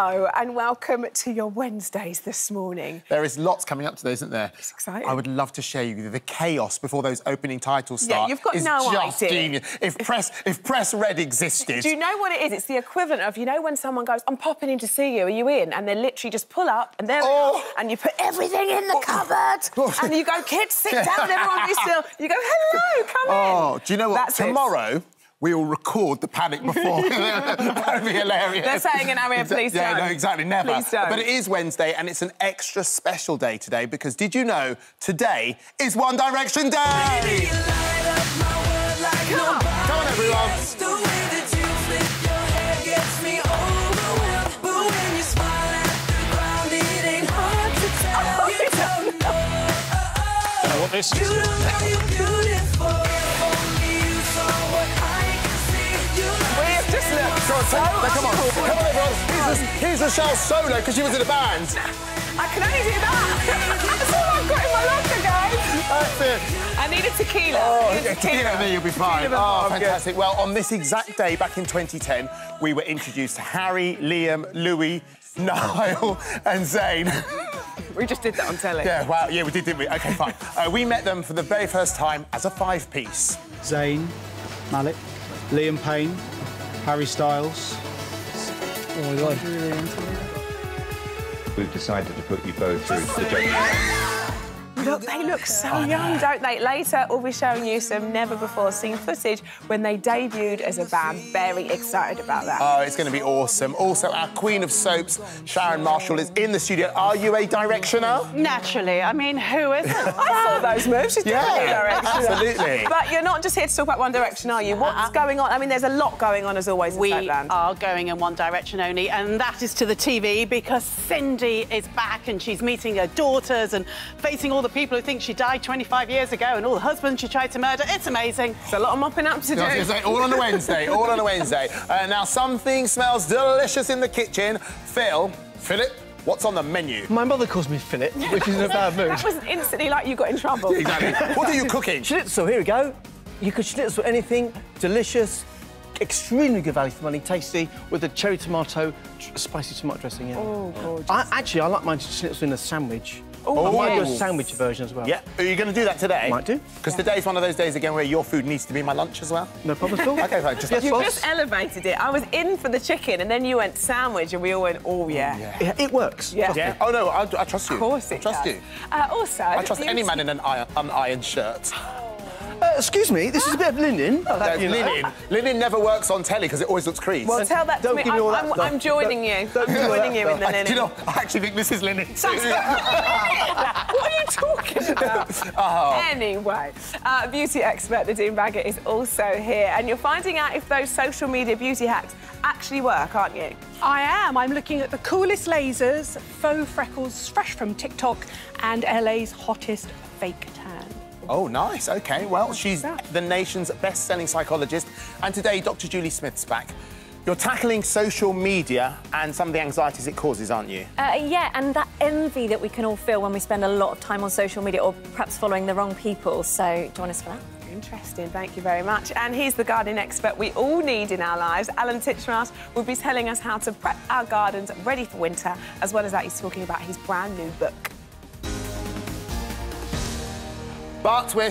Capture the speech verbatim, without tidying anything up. Hello and welcome to your Wednesdays this morning. There is lots coming up today, isn't there? It's exciting. I would love to share you the chaos before those opening titles start. Yeah, you've got it's no just idea. Genius. If press, if press red existed. Do you know what it is? It's the equivalent of, you know, when someone goes, "I'm popping in to see you. Are you in?" And they literally just pull up and there oh. they are, and you put everything in the cupboard oh. and you go, "Kids, sit down." And everyone be still. You go, "Hello, come oh, in." Oh, do you know what? That's Tomorrow. It. We will record the panic before. That would be hilarious. They're saying an hour, please yeah, don't. Yeah, no, exactly, never. Please don't. But it is Wednesday and it's an extra special day today because did you know today is One Direction Day? Baby, you light up my world like Come on. Come on, everyone. Yes, the way that you flip your hair gets me overwhelmed. But when you smile at the ground, it ain't hard to tell. Oh, you don't know. Oh, oh. What this is? You don't know you're beautiful. So, now, come on, come on, everyone. Here's Michelle's solo because she was in a band. I can only do that. That's all I've got in my locker, guys. That's it. I need a tequila. Oh, need a tequila. tequila me, you'll be fine. Tequila oh, fantastic. Good. Well, on this exact day, back in twenty ten, we were introduced to Harry, Liam, Louis, Niall and Zayn. We just did that on telly. Yeah, well, yeah, we did, didn't we? OK, fine. uh, we met them for the very first time as a five-piece. Zayn Malik, Liam Payne, Harry Styles. Oh my God. We've decided to put you both through the judges. Look, they look so oh, young, no. don't they? Later, we'll be showing you some never-before-seen footage when they debuted as a band. Very excited about that. Oh, it's going to be awesome. Also, our queen of soaps, Sharon Marshall, is in the studio. Are you a directioner? Naturally. I mean, who isn't? I saw those moves. She's yeah, definitely a directioner. Absolutely. But you're not just here to talk about One Direction, are you? What's going on? I mean, there's a lot going on, as always, in Southland. We are going in one direction only, and that is to the T V, because Cindy is back and she's meeting her daughters and facing all the people who think she died twenty-five years ago and all the husbands she tried to murder. It's amazing. It's a lot of mopping up to do. Say, all on a Wednesday, all on a Wednesday. Uh, now, something smells delicious in the kitchen. Phil, Philip, what's on the menu? My mother calls me Finnit, which is in a bad mood. That wasn't instantly like you got in trouble. Exactly. What are you cooking? Schnitzel, here we go. You could schnitzel anything, delicious, extremely good value for money, tasty, with a cherry tomato, spicy tomato dressing, yeah. Oh, gorgeous. I, actually, I like mine schnitzel in a sandwich. Oh, I might do a sandwich version as well. Yeah, are you going to do that today? Might do. Because yeah. today's one of those days again where your food needs to be my lunch as well. No problem at all. OK, fine. Just yes, you boss. just elevated it. I was in for the chicken and then you went sandwich and we all went, oh, yeah. yeah. yeah it works. Yeah. yeah. Oh, no, I, I trust you. Of course it trust does. you. Uh, also... I trust any man in an iron, an iron shirt. Uh, excuse me, this is a bit of linen. Oh, that, you know. Linen. Linen never works on telly because it always looks creased. Well, tell that to don't me. Give me all I'm, that I'm, I'm joining don't, you. Don't I'm joining you in the linen. Do you know, I actually think this is linen. What are you talking about? Oh. Anyway, uh, beauty expert, the Doom Bagger, is also here. And you're finding out if those social media beauty hacks actually work, aren't you? I am. I'm looking at the coolest lasers, faux freckles, fresh from TikTok, and L A's hottest fake tan. Oh, nice. OK, well, she's the nation's best-selling psychologist. And today, Doctor Julie Smith's back. You're tackling social media and some of the anxieties it causes, aren't you? Uh, yeah, and that envy that we can all feel when we spend a lot of time on social media or perhaps following the wrong people. So, join us for that. Interesting, thank you very much. And he's the gardening expert we all need in our lives. Alan Titchmas will be telling us how to prep our gardens ready for winter, as well as that he's talking about his brand new book. Bart twist.